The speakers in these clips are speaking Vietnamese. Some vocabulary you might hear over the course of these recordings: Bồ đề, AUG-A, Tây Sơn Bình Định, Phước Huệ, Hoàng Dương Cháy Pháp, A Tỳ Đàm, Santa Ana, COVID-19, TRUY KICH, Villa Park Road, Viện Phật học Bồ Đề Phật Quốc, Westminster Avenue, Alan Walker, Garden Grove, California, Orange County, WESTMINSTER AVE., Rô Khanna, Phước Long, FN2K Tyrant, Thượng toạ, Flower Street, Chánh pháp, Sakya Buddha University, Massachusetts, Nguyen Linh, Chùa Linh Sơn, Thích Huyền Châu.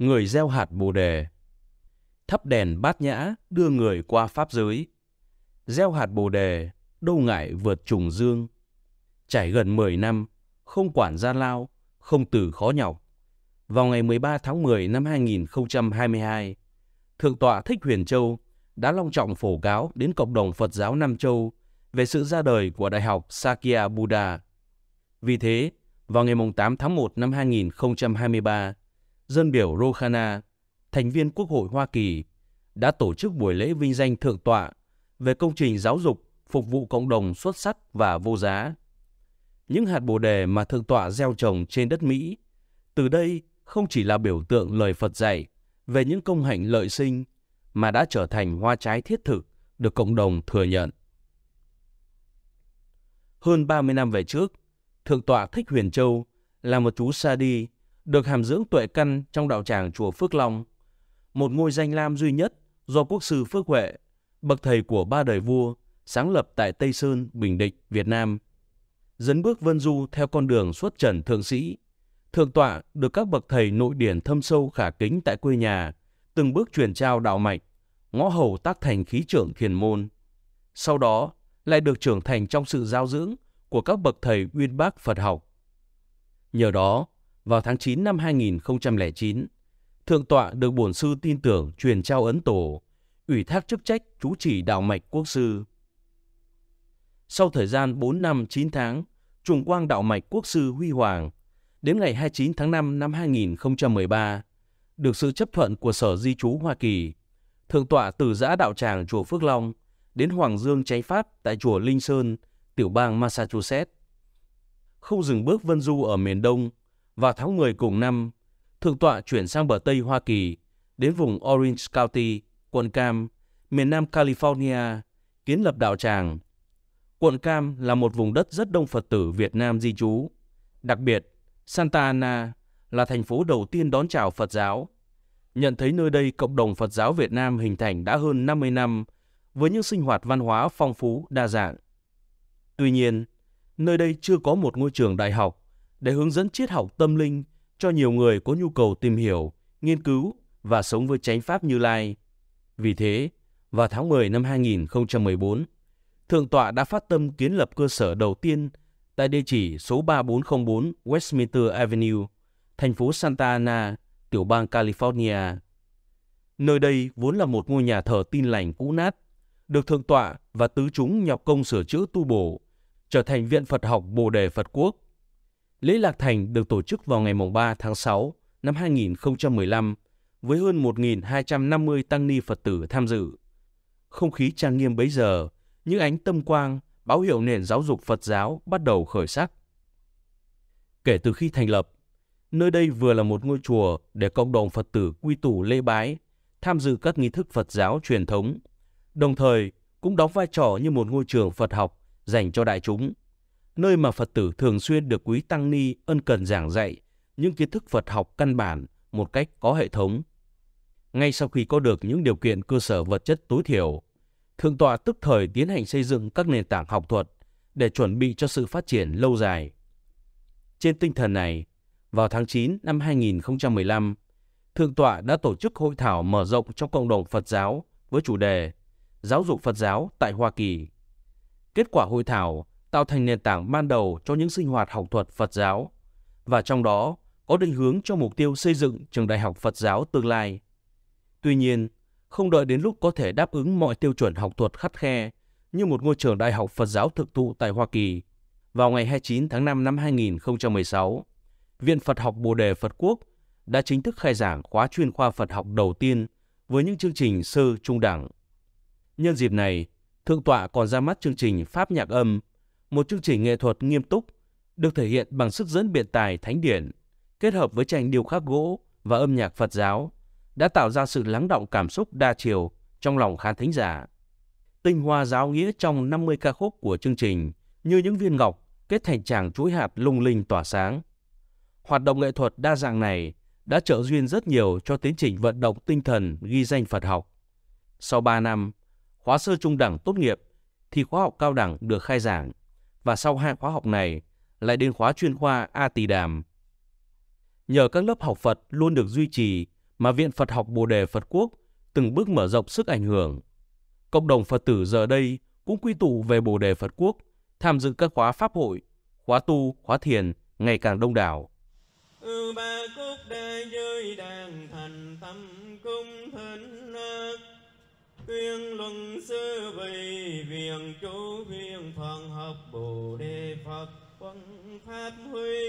người gieo hạt bồ đề, thắp đèn bát nhã đưa người qua pháp giới, gieo hạt bồ đề đâu ngại vượt trùng dương, trải gần 10 năm, không quản gian lao, không từ khó nhọc. Vào ngày 13 tháng 10 năm 2022, Thượng tọa Thích Huyền Châu đã long trọng phổ cáo đến cộng đồng Phật giáo Nam Châu về sự ra đời của Đại học Sakya Buddha. Vì thế, vào ngày 8 tháng 1 năm 2023, dân biểu Rô Khanna, thành viên Quốc hội Hoa Kỳ, đã tổ chức buổi lễ vinh danh Thượng tọa về công trình giáo dục phục vụ cộng đồng xuất sắc và vô giá. Những hạt bồ đề mà Thượng tọa gieo trồng trên đất Mỹ, từ đây không chỉ là biểu tượng lời Phật dạy về những công hạnh lợi sinh, mà đã trở thành hoa trái thiết thực được cộng đồng thừa nhận. Hơn 30 năm về trước, Thượng tọa Thích Huyền Châu là một chú sa đi được hàm dưỡng tuệ căn trong đạo tràng chùa Phước Long, một ngôi danh lam duy nhất do Quốc sư Phước Huệ, bậc thầy của ba đời vua, sáng lập tại Tây Sơn, Bình Định, Việt Nam. Dấn bước vân du theo con đường xuất trần thượng sĩ, Thượng tọa được các bậc thầy nội điển thâm sâu khả kính tại quê nhà, từng bước truyền trao đạo mạch, ngõ hầu tác thành khí trưởng thiền môn. Sau đó lại được trưởng thành trong sự giáo dưỡng của các bậc thầy uyên bác Phật học. Nhờ đó, vào tháng 9 năm 2009, Thượng tọa được bổn sư tin tưởng truyền trao ấn tổ, ủy thác chức trách chú chỉ đạo mạch quốc sư. Sau thời gian 4 năm 9 tháng, trùng quang đạo mạch quốc sư huy hoàng, đến ngày 29 tháng 5 năm 2013, được sự chấp thuận của Sở Di trú Hoa Kỳ, Thượng tọa từ giã đạo tràng chùa Phước Long đến Hoàng Dương Cháy Pháp tại chùa Linh Sơn, tiểu bang Massachusetts. Không dừng bước vân du ở miền Đông, vào tháng 10 cùng năm, Thượng tọa chuyển sang bờ Tây Hoa Kỳ, đến vùng Orange County, quận Cam, miền Nam California, kiến lập đạo tràng. Quận Cam là một vùng đất rất đông Phật tử Việt Nam di trú. Đặc biệt, Santa Ana là thành phố đầu tiên đón chào Phật giáo. Nhận thấy nơi đây cộng đồng Phật giáo Việt Nam hình thành đã hơn 50 năm, với những sinh hoạt văn hóa phong phú, đa dạng. Tuy nhiên, nơi đây chưa có một ngôi trường đại học để hướng dẫn triết học tâm linh cho nhiều người có nhu cầu tìm hiểu, nghiên cứu và sống với chánh pháp Như Lai. Vì thế, vào tháng 10 năm 2014, Thượng tọa đã phát tâm kiến lập cơ sở đầu tiên tại địa chỉ số 3404 Westminster Avenue, thành phố Santa Ana, tiểu bang California. Nơi đây vốn là một ngôi nhà thờ Tin Lành cũ nát, được Thượng tọa và tứ chúng nhọc công sửa chữa tu bổ, trở thành Viện Phật học Bồ Đề Phật Quốc. Lễ Lạc Thành được tổ chức vào ngày 3 tháng 6 năm 2015 với hơn 1.250 tăng ni Phật tử tham dự. Không khí trang nghiêm bấy giờ, những ánh tâm quang, báo hiệu nền giáo dục Phật giáo bắt đầu khởi sắc. Kể từ khi thành lập, nơi đây vừa là một ngôi chùa để cộng đồng Phật tử quy tụ lễ bái, tham dự các nghi thức Phật giáo truyền thống, đồng thời cũng đóng vai trò như một ngôi trường Phật học dành cho đại chúng, nơi mà Phật tử thường xuyên được quý tăng ni ân cần giảng dạy những kiến thức Phật học căn bản một cách có hệ thống. Ngay sau khi có được những điều kiện cơ sở vật chất tối thiểu, Thượng tọa tức thời tiến hành xây dựng các nền tảng học thuật để chuẩn bị cho sự phát triển lâu dài. Trên tinh thần này, vào tháng 9 năm 2015, Thượng tọa đã tổ chức hội thảo mở rộng trong cộng đồng Phật giáo với chủ đề Giáo dục Phật giáo tại Hoa Kỳ. Kết quả hội thảo tạo thành nền tảng ban đầu cho những sinh hoạt học thuật Phật giáo, và trong đó có định hướng cho mục tiêu xây dựng trường đại học Phật giáo tương lai. Tuy nhiên, không đợi đến lúc có thể đáp ứng mọi tiêu chuẩn học thuật khắt khe như một ngôi trường đại học Phật giáo thực thụ tại Hoa Kỳ, vào ngày 29 tháng 5 năm 2016, Viện Phật học Bồ Đề Phật Quốc đã chính thức khai giảng khóa chuyên khoa Phật học đầu tiên với những chương trình sơ trung đẳng. Nhân dịp này, Thượng tọa còn ra mắt chương trình Pháp Nhạc Âm, một chương trình nghệ thuật nghiêm túc được thể hiện bằng sức dẫn biện tài thánh điển kết hợp với tranh điêu khắc gỗ và âm nhạc Phật giáo, đã tạo ra sự lắng động cảm xúc đa chiều trong lòng khán thính giả. Tinh hoa giáo nghĩa trong 50 ca khúc của chương trình như những viên ngọc kết thành tràng chuỗi hạt lung linh tỏa sáng. Hoạt động nghệ thuật đa dạng này đã trợ duyên rất nhiều cho tiến trình vận động tinh thần ghi danh Phật học. Sau 3 năm, khóa sơ trung đẳng tốt nghiệp thì khóa học cao đẳng được khai giảng, và sau 2 khóa học này lại đến khóa chuyên khoa A Tỳ Đàm. Nhờ các lớp học Phật luôn được duy trì mà Viện Phật học Bồ Đề Phật Quốc từng bước mở rộng sức ảnh hưởng. Cộng đồng Phật tử giờ đây cũng quy tụ về Bồ Đề Phật Quốc, tham dự các khóa pháp hội, khóa tu, khóa thiền ngày càng đông đảo. Ba quốc đê giới đàn thành tâm cung thỉnh tuyên luận sư vị viện chủ Viện Phật học Bồ Đề Phật Quân Pháp Huy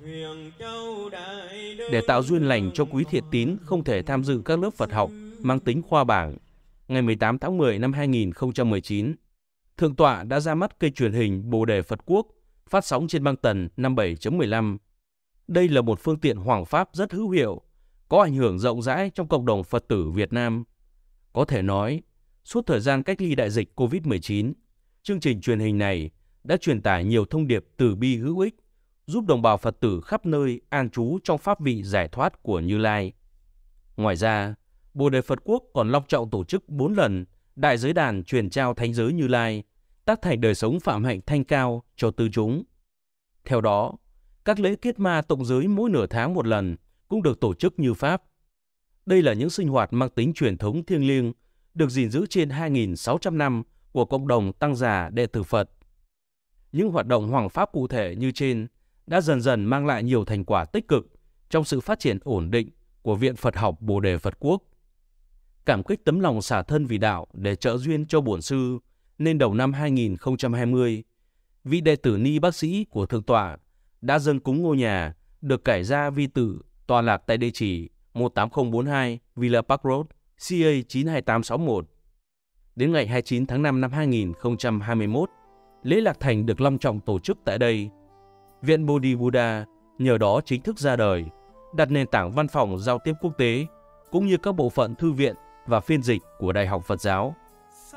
Huyền Châu Đại. Để tạo duyên lành cho quý thiện tín không thể tham dự các lớp Phật học mang tính khoa bảng, ngày 18 tháng 10 năm 2019, Thượng tọa đã ra mắt kênh truyền hình Bồ Đề Phật Quốc phát sóng trên băng tần 57.15. Đây là một phương tiện hoằng pháp rất hữu hiệu, có ảnh hưởng rộng rãi trong cộng đồng Phật tử Việt Nam. Có thể nói, suốt thời gian cách ly đại dịch COVID-19, chương trình truyền hình này đã truyền tải nhiều thông điệp từ bi hữu ích, giúp đồng bào Phật tử khắp nơi an trú trong pháp vị giải thoát của Như Lai. Ngoài ra, Bồ Đề Phật Quốc còn long trọng tổ chức 4 lần Đại Giới Đàn truyền trao Thánh Giới Như Lai, tác thành đời sống phạm hạnh thanh cao cho tư chúng. Theo đó, các lễ kiết ma tụng giới mỗi nửa tháng một lần cũng được tổ chức như Pháp. Đây là những sinh hoạt mang tính truyền thống thiêng liêng, được gìn giữ trên 2.600 năm của cộng đồng tăng già đệ tử Phật. Những hoạt động hoằng pháp cụ thể như trên đã dần dần mang lại nhiều thành quả tích cực trong sự phát triển ổn định của Viện Phật học Bồ Đề Phật Quốc. Cảm kích tấm lòng xả thân vì đạo để trợ duyên cho bổn sư, nên đầu năm 2020, vị đệ tử ni bác sĩ của Thượng tọa đã dâng cúng ngôi nhà được cải ra vi tử tọa lạc tại địa chỉ 18042 Villa Park Road, CA 92861. Đến ngày 29 tháng 5 năm 2021, lễ lạc thành được long trọng tổ chức tại đây. Viện Bodhi Buddha nhờ đó chính thức ra đời, đặt nền tảng văn phòng giao tiếp quốc tế, cũng như các bộ phận thư viện và phiên dịch của Đại học Phật giáo.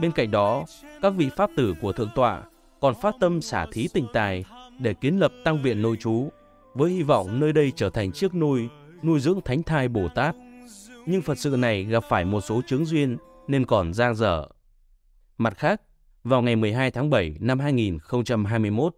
Bên cạnh đó, các vị Pháp tử của Thượng tọa còn phát tâm xả thí tình tài để kiến lập tăng viện nội trú, với hy vọng nơi đây trở thành chiếc nôi, nuôi dưỡng thánh thai Bồ Tát. Nhưng Phật sự này gặp phải một số chướng duyên nên còn dang dở. Mặt khác, vào ngày 12 tháng 7 năm 2021,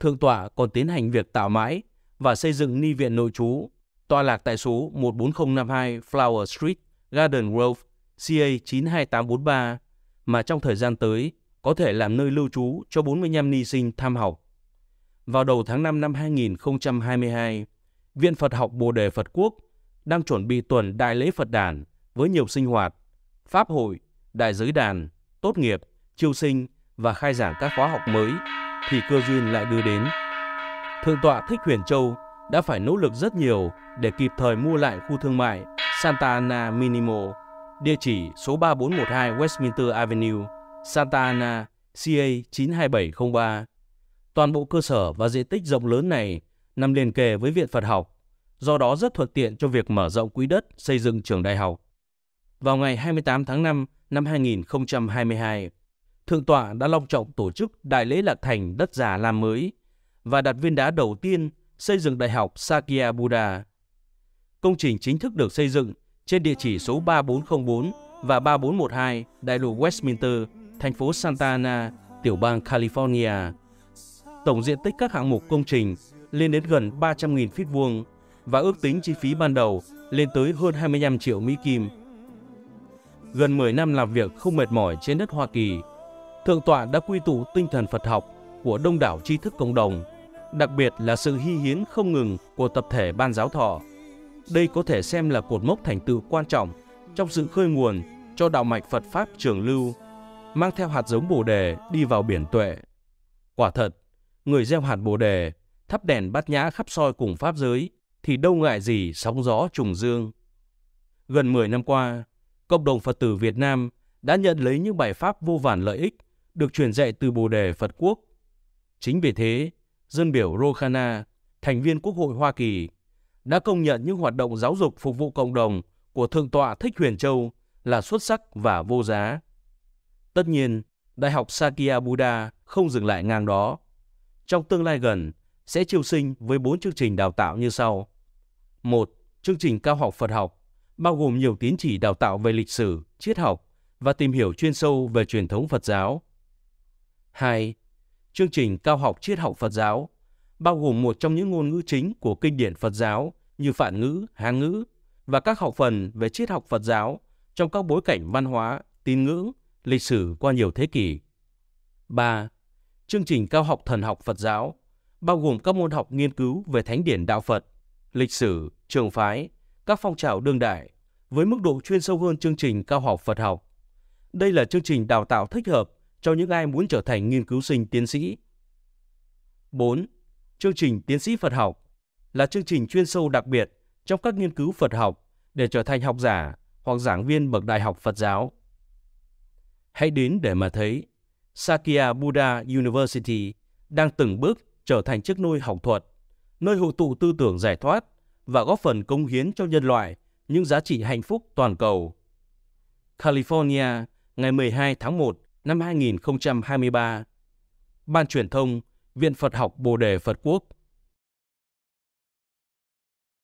Thượng tọa còn tiến hành việc tạo mãi và xây dựng ni viện nội trú tọa lạc tại số 14052 Flower Street, Garden Grove, CA 92843, mà trong thời gian tới có thể làm nơi lưu trú cho 45 ni sinh tham học. Vào đầu tháng 5 năm 2022, Viện Phật học Bồ Đề Phật Quốc đang chuẩn bị tuần đại lễ Phật đàn với nhiều sinh hoạt, pháp hội, đại giới đàn, tốt nghiệp, chiêu sinh và khai giảng các khóa học mới, thì cơ duyên lại đưa đến. Thượng tọa Thích Huyền Châu đã phải nỗ lực rất nhiều để kịp thời mua lại khu thương mại Santa Ana Minimo, địa chỉ số 3412 Westminster Avenue, Santa Ana, CA 92703. Toàn bộ cơ sở và diện tích rộng lớn này nằm liền kề với Viện Phật học, do đó rất thuận tiện cho việc mở rộng quỹ đất xây dựng trường đại học. Vào ngày 28 tháng 5 năm 2022, Thượng tọa đã long trọng tổ chức đại lễ lạc thành đất già làm mới và đặt viên đá đầu tiên xây dựng đại học Sakya Buddha. Công trình chính thức được xây dựng trên địa chỉ số 3404 và 3412 đại lộ Westminster, thành phố Santa Ana, tiểu bang California. Tổng diện tích các hạng mục công trình lên đến gần 300.000 feet vuông và ước tính chi phí ban đầu lên tới hơn 25 triệu Mỹ Kim. Gần 10 năm làm việc không mệt mỏi trên đất Hoa Kỳ, Thượng tọa đã quy tụ tinh thần Phật học của đông đảo tri thức cộng đồng, đặc biệt là sự hy hiến không ngừng của tập thể Ban Giáo Thọ. Đây có thể xem là cột mốc thành tựu quan trọng trong sự khơi nguồn cho đạo mạch Phật Pháp trường lưu, mang theo hạt giống Bồ Đề đi vào biển tuệ. Quả thật, người gieo hạt Bồ Đề, thắp đèn bát nhã khắp soi cùng Pháp giới, thì đâu ngại gì sóng gió trùng dương. Gần 10 năm qua, cộng đồng Phật tử Việt Nam đã nhận lấy những bài pháp vô vàn lợi ích được truyền dạy từ Bồ Đề Phật Quốc. Chính vì thế, dân biểu Rô Khanna, thành viên Quốc hội Hoa Kỳ, đã công nhận những hoạt động giáo dục phục vụ cộng đồng của Thượng tọa Thích Huyền Châu là xuất sắc và vô giá. Tất nhiên, Đại học Sakya Buddha không dừng lại ngang đó. Trong tương lai gần, sẽ chiêu sinh với 4 chương trình đào tạo như sau. 1. Chương trình cao học Phật học, bao gồm nhiều tín chỉ đào tạo về lịch sử, triết học và tìm hiểu chuyên sâu về truyền thống Phật giáo. 2. Chương trình cao học triết học Phật giáo, bao gồm một trong những ngôn ngữ chính của kinh điển Phật giáo như Phạn ngữ, Hán ngữ, và các học phần về triết học Phật giáo trong các bối cảnh văn hóa, tín ngưỡng, lịch sử qua nhiều thế kỷ. 3. Chương trình cao học thần học Phật giáo, bao gồm các môn học nghiên cứu về thánh điển đạo Phật, lịch sử, trường phái, các phong trào đương đại, với mức độ chuyên sâu hơn chương trình cao học Phật học. Đây là chương trình đào tạo thích hợp cho những ai muốn trở thành nghiên cứu sinh tiến sĩ. 4. Chương trình tiến sĩ Phật học là chương trình chuyên sâu đặc biệt trong các nghiên cứu Phật học để trở thành học giả hoặc giảng viên bậc đại học Phật giáo. Hãy đến để mà thấy, Sakya Buddha University đang từng bước trở thành chiếc nôi học thuật, nơi hội tụ tư tưởng giải thoát và góp phần cống hiến cho nhân loại những giá trị hạnh phúc toàn cầu. California, ngày 12 tháng 1 năm 2023. Ban truyền thông Viện Phật học Bồ Đề Phật Quốc.